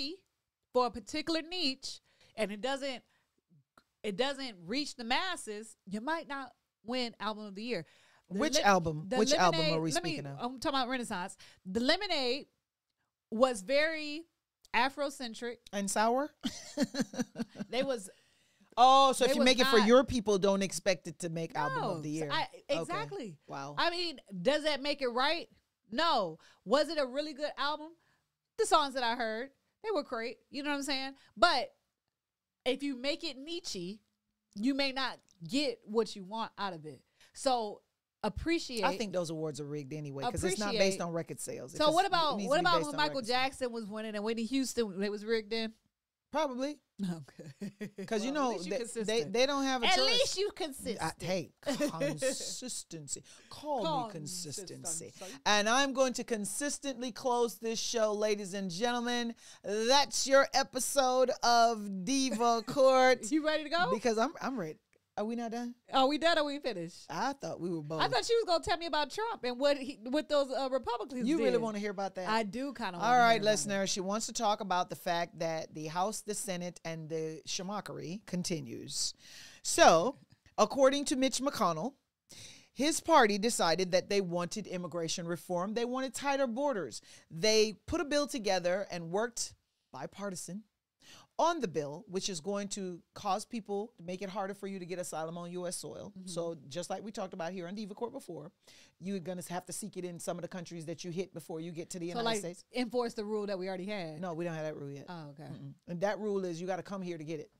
for a particular niche and it doesn't it doesn't reach the masses, you might not win album of the year. The Which album? Which Lemonade, album are we speaking me, of? I'm talking about Renaissance. The Lemonade was very Afrocentric. And sour? They was... Oh, so they if you make it for your people, don't expect it to make no, album of the year. I, exactly. Okay. Wow. I mean, does that make it right? No. Was it a really good album? The songs that I heard, they were great. You know what I'm saying? But if you make it niche, you may not get what you want out of it. So appreciate. I think those awards are rigged anyway because it's not based on record sales. So what about what about when Michael Jackson was winning and Whitney Houston? It was rigged in. Probably. Okay. Because, well, you know, they, they, they don't have a at choice. At least you consistent. I, hey, consistency. Call, Call me consistency. Consistent. And I'm going to consistently close this show, ladies and gentlemen. That's your episode of Diva Court. You ready to go? Because I'm, I'm ready. Are we not done? Are we done or we finished? I thought we were both. I thought she was going to tell me about Trump and what he, what those uh, Republicans You did. really want to hear about that? I do kind of want to hear about it. All right, listener, she wants to talk about the fact that the House, the Senate, and the shamockery continues. So, according to Mitch McConnell, his party decided that they wanted immigration reform. They wanted tighter borders. They put a bill together and worked bipartisan on the bill, which is going to cause people to make it harder for you to get asylum on U S soil. Mm-hmm. So just like we talked about here on Diva Court before, you're going to have to seek it in some of the countries that you hit before you get to the so United like States. Enforce the rule that we already had. No, we don't have that rule yet. Oh, okay. Mm-mm. And that rule is you got to come here to get it.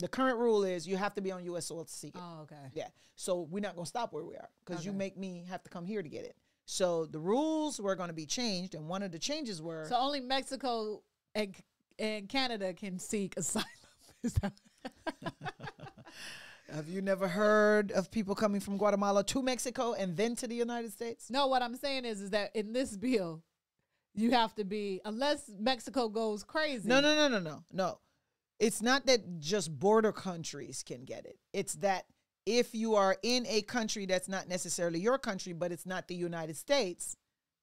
The current rule is you have to be on U S soil to seek it. Oh, okay. Yeah. So we're not going to stop where we are because okay. you make me have to come here to get it. So the rules were going to be changed, and one of the changes were... So only Mexico and... and Canada can seek asylum. Have you never heard of people coming from Guatemala to Mexico and then to the United States? No, what I'm saying is, is that in this bill, you have to be, unless Mexico goes crazy. No, no, no, no, no, no. It's not that just border countries can get it. It's that if you are in a country that's not necessarily your country, but it's not the United States,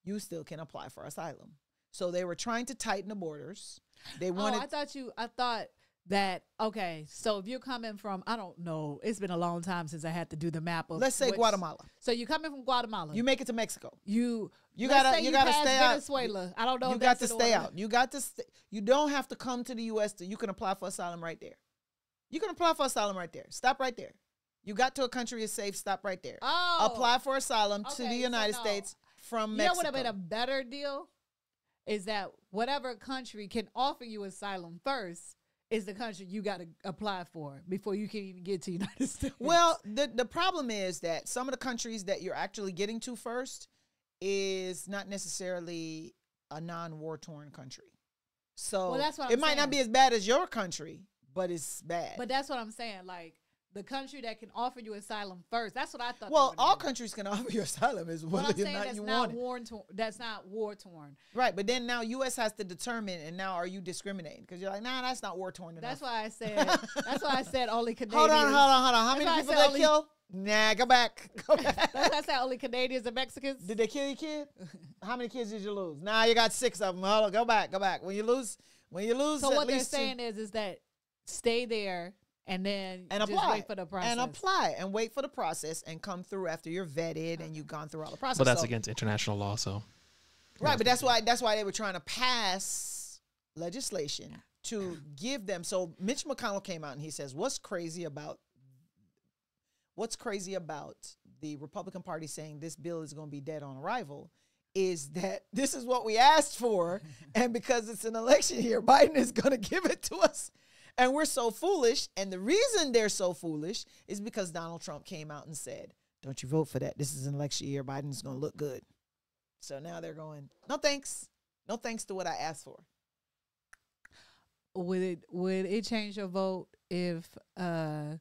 you still can apply for asylum. So they were trying to tighten the borders. They wanted. Oh, I thought you. I thought that. Okay, so if you're coming from, I don't know. It's been a long time since I had to do the map of. Let's say which, Guatemala. So you're coming from Guatemala. You make it to Mexico. You. You gotta. You, you gotta stay Venezuela. out. Venezuela. I don't know. You if got that's to stay out. You got to. St you don't have to come to the U S to. You can apply for asylum right there. You can apply for asylum right there. Stop right there. You got to a country is safe. Stop right there. Oh. Apply for asylum okay, to the United so no. States from Mexico. You know what would have been a better deal? Is that whatever country can offer you asylum first is the country you got to apply for before you can even get to the United States. Well, the, the problem is that some of the countries that you're actually getting to first is not necessarily a non-war-torn country. So well, that's what I'm it might saying. not be as bad as your country, but it's bad. But that's what I'm saying, like... The country that can offer you asylum first. That's what I thought. Well, all do. countries can offer you asylum is whether well, or not you not want it. That's not war-torn. Right, but then now U S has to determine, and now are you discriminating? Because you're like, nah, that's not war-torn enough. That's why I said, that's why I said only Canadians. Hold on, hold on, hold on. How that's many people they kill? Nah, go back. Go back. That's why I said only Canadians and Mexicans. Did they kill your kid? How many kids did you lose? Nah, you got six of them. Hold on, go back, go back. When you lose, when you lose So at what least they're saying is, is that stay there, And then and just apply. wait for the process. And apply and wait for the process and come through after you're vetted and you've gone through all the process. But that's so, against international law, so. Right, yeah. But that's why that's why they were trying to pass legislation to give them. So Mitch McConnell came out and he says, what's crazy about what's crazy about the Republican Party saying this bill is going to be dead on arrival is that this is what we asked for. And because it's an election year, Biden is going to give it to us. And we're so foolish. And the reason they're so foolish is because Donald Trump came out and said, don't you vote for that. This is an election year. Biden's going to look good. So now they're going, no thanks. No thanks to what I asked for. Would it, would it change your vote if uh,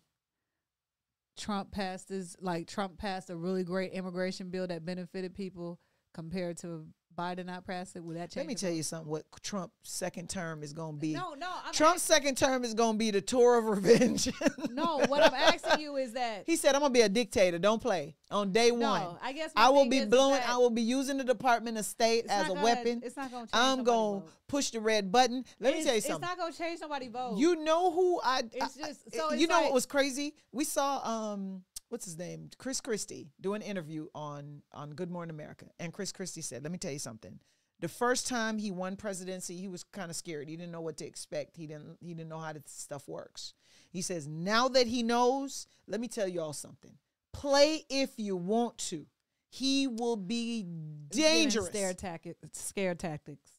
Trump passed this, like Trump passed a really great immigration bill that benefited people compared to Biden not pass it? Will that change? Let me tell you something. What Trump's second term is going to be? No, no. I'm Trump's second term is going to be the tour of revenge. No, what I'm asking you is that he said, "I'm going to be a dictator. Don't play on day no, one. I guess I will be blowing. I will be using the Department of State as a gonna, weapon. It's not going to. I'm going to push the red button. Let it's, me tell you something. It's not going to change nobody's vote. You know who I? It's I, just. So I, it's you know like, what was crazy? We saw. Um, What's his name? Chris Christie do an interview on, on Good Morning America. And Chris Christie said, let me tell you something. The first time he won presidency, he was kind of scared. He didn't know what to expect. He didn't, he didn't know how this stuff works. He says, now that he knows, let me tell you all something. Play if you want to. He will be dangerous. Scare, tactic, scare tactics.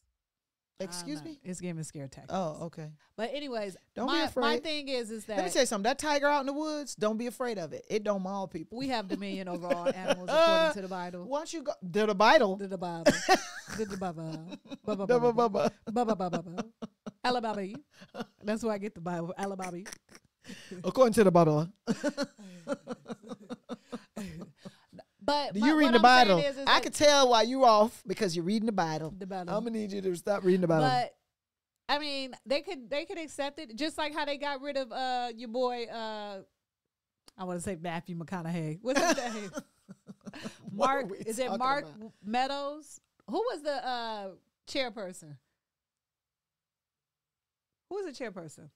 Excuse me? It's giving scare tactics. Oh, okay. But anyways, don't my, be afraid. My thing is, is that... Let me tell you something. That tiger out in the woods, don't be afraid of it. It don't maul people. We have dominion over all animals according to the Bible. Why don't you go... To the Bible. To the Bible. To the Bible. Bubba, bubba, bubba. Bubba, bubba, bubba. Alibaba. That's where I get the Bible. Alibaba. According to the Bible. But do you my, read the I'm Bible? Is, is I like, could tell why you off because you're reading the Bible. The Bible. I'm gonna need you to stop reading the Bible. But I mean, they could they could accept it just like how they got rid of uh your boy. Uh, I want to say Matthew McConaughey. What's his name? Mark. Is it Mark about? Meadows? Who was the uh, chairperson? Who was the chairperson?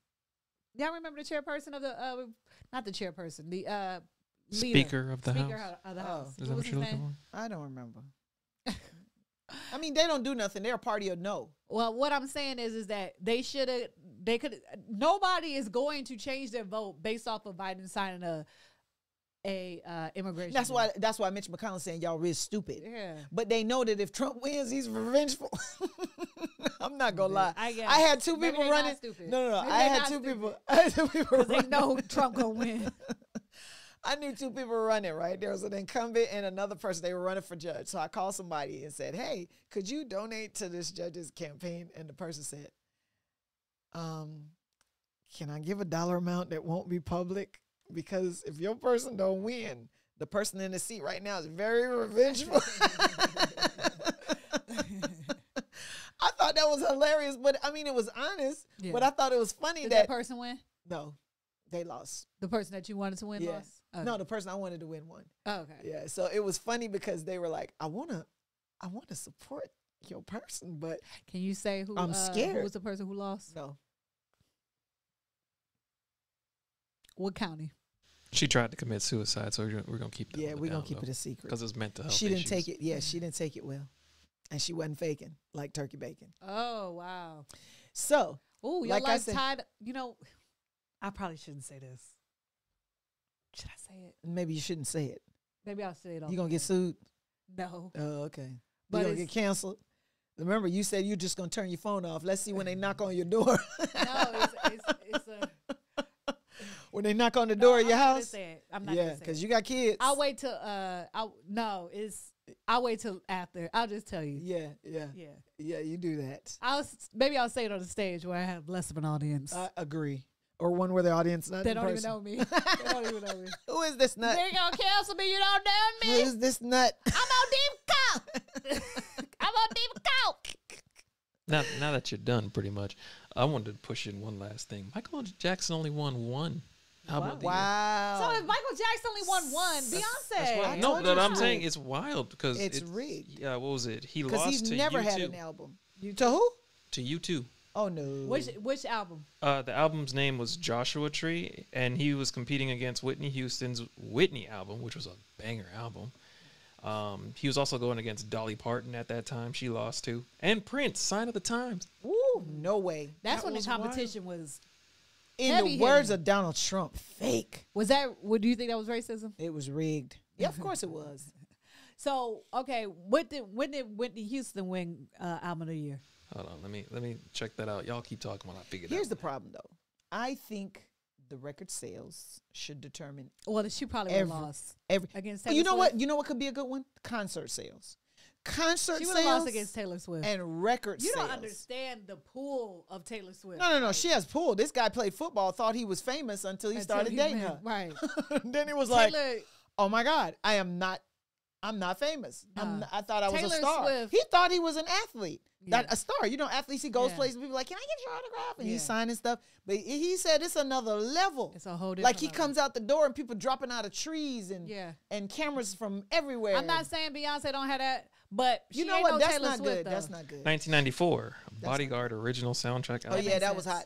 Y'all remember the chairperson of the uh, not the chairperson the. Uh, Leader. Speaker of the Speaker House. Of the House. Oh. Is that what, what you're looking for? I don't remember. I mean, they don't do nothing. They're a party of no. Well, what I'm saying is, is that they should have, they could, nobody is going to change their vote based off of Biden signing a, a uh, immigration. That's bill. why, that's why Mitch McConnell saying y'all really stupid. Yeah. But they know that if Trump wins, he's revengeful. I'm not going to lie. I, I had two people running. No, no, no. I had two stupid. people. I had two people running. They know Trump going to win. I knew two people running, right? There was an incumbent and another person. They were running for judge. So I called somebody and said, hey, could you donate to this judge's campaign? And the person said, um, can I give a dollar amount that won't be public? Because if your person don't win, the person in the seat right now is very revengeful. I thought that was hilarious, but I mean, it was honest, yeah. But I thought it was funny. Did that, that person win? No. They lost. The person that you wanted to win yeah. lost? Okay. No, the person I wanted to win won. Oh, okay. Yeah, so it was funny because they were like, I want to I want to support your person, but can you say who, I'm uh, scared. Who was the person who lost? No. What county? She tried to commit suicide, so we're, we're going to keep that. Yeah, we're going to keep though, it a secret. Because it's mental health She didn't issues. take it. Yeah, she didn't take it well. And she wasn't faking like turkey bacon. Oh, wow. So, ooh, your like life's I said, tied, you know... I probably shouldn't say this. Should I say it? Maybe you shouldn't say it. Maybe I'll say it all. You gonna get sued? No. Oh, okay. But you gonna get canceled? Remember, you said you're just gonna turn your phone off. Let's see when they knock on your door. No, it's, it's, it's a. When they knock on the no, door I'm of your house. Say it. I'm not yeah, gonna say it. Yeah, because you got kids. I'll wait till. Uh, I no, it's. I'll wait till after. I'll just tell you. Yeah, yeah, yeah, yeah. You do that. I'll maybe I'll say it on the stage where I have less of an audience. I agree. Or one where the audience not They don't person. even know me. They don't even know me. Who is this nut? They gonna cancel me. You don't know me. Who is this nut? I'm on Diva Court. I'm on Diva Court. Now, now that you're done, pretty much, I wanted to push in one last thing. Michael Jackson only won one. How wow. about the wow. So if Michael Jackson only won one, Beyonce. That's, that's no, but I'm saying it's wild because it's, it's rigged. Yeah, what was it? He lost he's to never U two. Had an album. You to who? To U two. Oh no! Which which album? Uh, the album's name was Joshua Tree, and he was competing against Whitney Houston's Whitney album, which was a banger album. Um, he was also going against Dolly Parton at that time. She lost to, and Prince, Sign of the Times. Ooh, no way! That's that when the competition wild. was. In the words hitting. of Donald Trump, fake. Was that? What do you think that was racism? It was rigged. Yeah, of course it was. So okay, what did when did Whitney Houston win uh, album of the year? Hold on, let me let me check that out. Y'all keep talking while I figure it out. Here's the problem, though. I think the record sales should determine. Well, she probably every, lost every against. Taylor you know Swift. What? You know what could be a good one? Concert sales. Concert she sales. She lost against Taylor Swift. And record you sales. You don't understand the pool of Taylor Swift. No, no, no. Right? She has pool. This guy played football, thought he was famous until he until started he dating her. Right. Then he was Taylor, like, "Oh my God, I am not. I'm not famous. Uh, I'm not, I thought I was Taylor a star. Swift. He thought he was an athlete." Yeah. That a star, you know, athletes, he goes yeah. places, people like, can I get your autograph? And yeah. he's signing stuff. But he said it's another level. It's a whole different Like he level. comes out the door and people dropping out of trees and yeah. and cameras from everywhere. I'm not saying Beyonce don't have that, but you she know ain't what? No That's Taylor not Swift, good. Though. That's not good. nineteen ninety-four, That's Bodyguard original soundtrack. Album. Oh yeah, that was hot.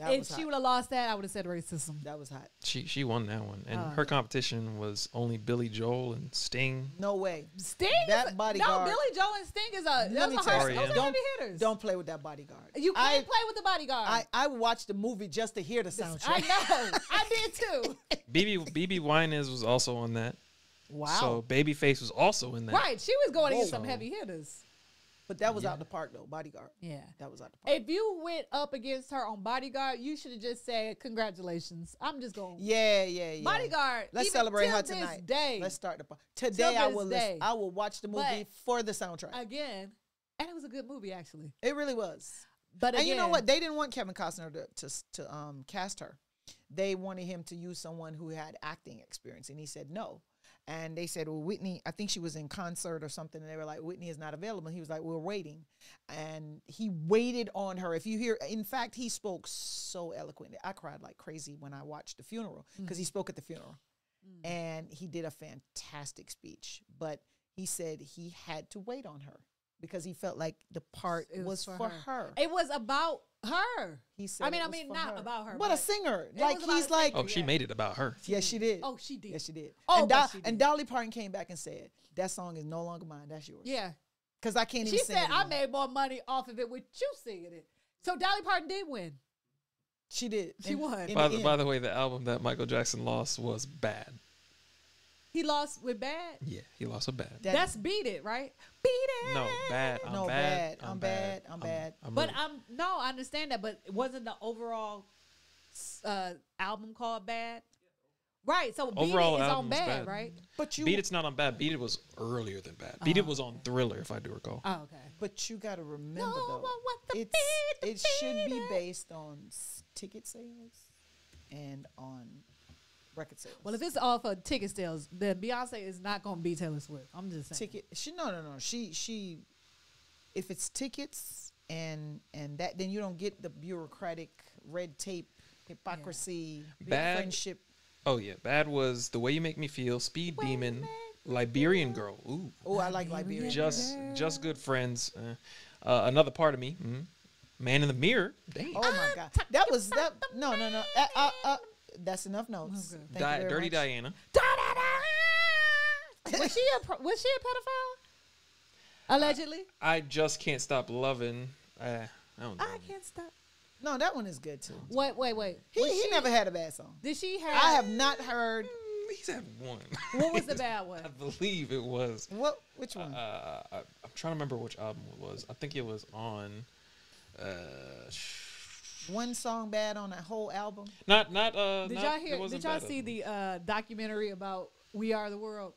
That if was she would have lost that, I would have said racism. That was hot. She she won that one, and uh, her competition was only Billy Joel and Sting. No way, Sting. That bodyguard. No, Billy Joel and Sting is a. Those are hard, those are heavy hitters. Don't play with that bodyguard. You can't I, play with the bodyguard. I, I watched the movie just to hear the soundtrack. I know. I did too. B B B B Wynez was also on that. Wow. So Babyface was also in that. Right. She was going Whoa. to get some heavy hitters. But that was yeah. out the park, though, Bodyguard. Yeah. That was out the park. If you went up against her on Bodyguard, you should have just said, congratulations. I'm just going. Yeah, yeah, yeah. Bodyguard. Let's celebrate her tonight. Day, Let's start the party. Today, I will, listen, I will watch the movie but for the soundtrack. Again, and it was a good movie, actually. It really was. But again, and you know what? They didn't want Kevin Costner to, to, to um, cast her. They wanted him to use someone who had acting experience, and he said no. And they said, well, Whitney, I think she was in concert or something. And they were like, Whitney is not available. And he was like, we're waiting. And he waited on her. If you hear, in fact, he spoke so eloquently. I cried like crazy when I watched the funeral because mm. he spoke at the funeral. Mm. And he did a fantastic speech. But he said he had to wait on her because he felt like the part was, was for, for her. her. It was about her. He said I mean, I mean, not her. about her. What a singer. Like, he's like. Oh, she yeah. made it about her. Yes, she did. Oh, she did. Yes, she did. Oh, and, Do she did. and Dolly Parton came back and said, that song is no longer mine. That's yours. Yeah. Because I can't even sing it. She said, I made more money off of it with you singing it. So Dolly Parton did win. She did. She and, won. By the, by the way, the album that Michael Jackson lost was Bad. He lost with Bad? Yeah, he lost with Bad. That, That's Beat It, right? Beat It. No, Bad. I'm no, bad. I'm bad. I'm bad. I'm, I'm but really. I'm, no, I understand that, but it wasn't the overall uh, album called Bad? Right, so overall Beat It is on Bad, bad, right? But you Beat It's not on Bad. Beat It was earlier than Bad. Beat oh, It was on Thriller, if I do recall. Oh, okay. But you got to remember, no, though, it's, beat, it should be based on ticket sales and on record sales. Well, if it's all for ticket sales, then Beyonce is not going to be Taylor Swift. I'm just saying. Ticket, she, no, no, no. She, she, if it's tickets and and that, then you don't get the bureaucratic red tape, hypocrisy, yeah. friendship. Oh, yeah. Bad was The Way You Make Me Feel, Speed Wait Demon, Liberian Girl. Ooh. Oh, I like Liberian Just Girl. Just Good Friends. Uh, uh, Another Part of Me. Mm-hmm. Man in the Mirror. Damn. Oh, my God. That was, that. no, no, no. Uh, uh, uh, that's enough notes. Oh, Di Dirty much. Diana. Was she a, was she a pedophile? Allegedly? I, I Just Can't Stop Loving. Uh, I don't know. I Can't Stop. No, that one is good too. Wait, wait, wait. He, he she, never had a bad song. Did she have? I have not heard. Mm, he's had one. What was the bad one? I believe it was. What? Which one? Uh, I, I'm trying to remember which album it was. I think it was on. Uh, one song bad on that whole album. Not, not. Uh, did y'all hear? Did y'all see the uh, documentary about We Are the World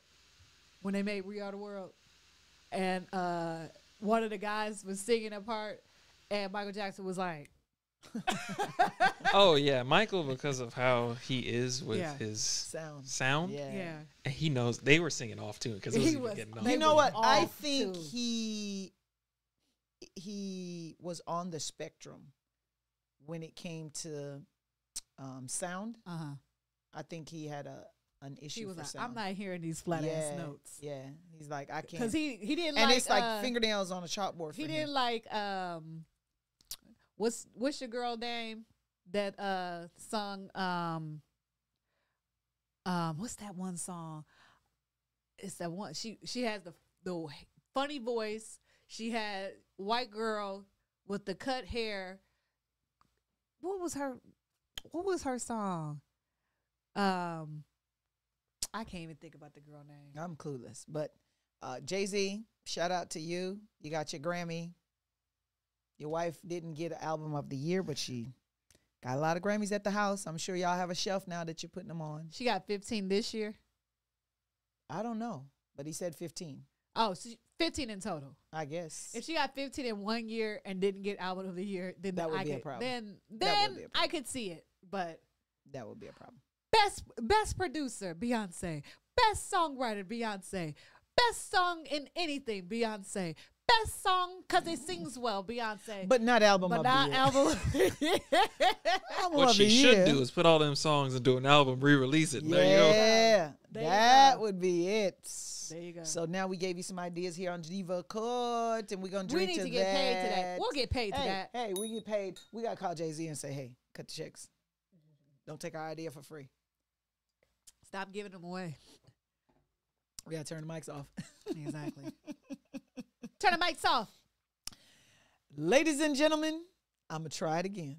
when they made We Are the World, and uh, one of the guys was singing a part, and Michael Jackson was like. Oh yeah, Michael, because of how he is with yeah. his sound, sound, yeah. yeah, and he knows they were singing off too because he was. Getting off. You know what? I think too. he he was on the spectrum when it came to um, sound. Uh huh. I think he had a an issue. He was for like, sound. I'm not hearing these flat yeah, ass notes. Yeah, he's like, I can't because he he didn't and like, it's like uh, fingernails on a chalkboard. He for didn't him. like. Um, What's what's your girl name that uh sung um um what's that one song? It's that one she she has the the funny voice. She had white girl with the cut hair. What was her what was her song? Um I can't even think about the girl name. I'm clueless, but uh Jay-Z, shout out to you. You got your Grammy. Your wife didn't get an album of the year, but she got a lot of Grammys at the house. I'm sure y'all have a shelf now that you're putting them on. She got fifteen this year? I don't know, but he said fifteen. Oh, so fifteen in total. I guess. If she got fifteen in one year and didn't get album of the year, then that would I be could, a problem. Then, then a problem. I could see it, but that would be a problem. Best best producer, Beyonce. Best songwriter, Beyonce. Best song in anything, Beyonce. Best song because it sings well, Beyonce. But not album but of not the year. Album album what of she the should year. do is put all them songs and do an album, re-release it. Yeah, there you go. Yeah, that go. would be it. There you go. So now we gave you some ideas here on Diva Court, and we're gonna drink to that. We need to, to get that. paid today. We'll get paid hey, to that. Hey, we get paid. We gotta call Jay-Z and say, hey, cut the checks. Don't take our idea for free. Stop giving them away. We gotta turn the mics off. Exactly. Turn the mics off. Ladies and gentlemen, I'm going to try it again.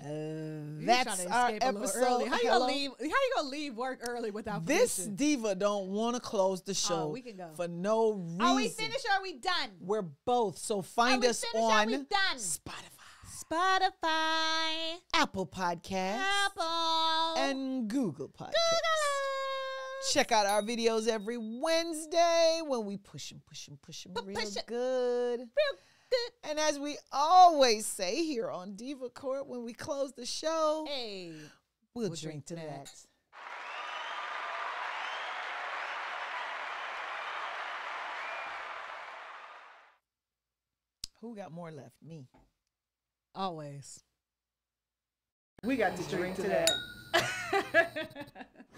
Uh, that's our episode. How you gonna leave? How you gonna leave work early without this permission? Diva don't want to close the show oh, we can go. for no reason. Are we finished or are we done? We're both. So find us on Spotify, Spotify, Apple Podcasts, Apple, and Google Podcasts. Google. Check out our videos every Wednesday when we push them, push them, push them P real push good. Real good. And as we always say here on Diva Court, when we close the show, hey, we'll, we'll drink, drink to that. that. Who got more left? Me. Always. We got to drink, drink to that. that.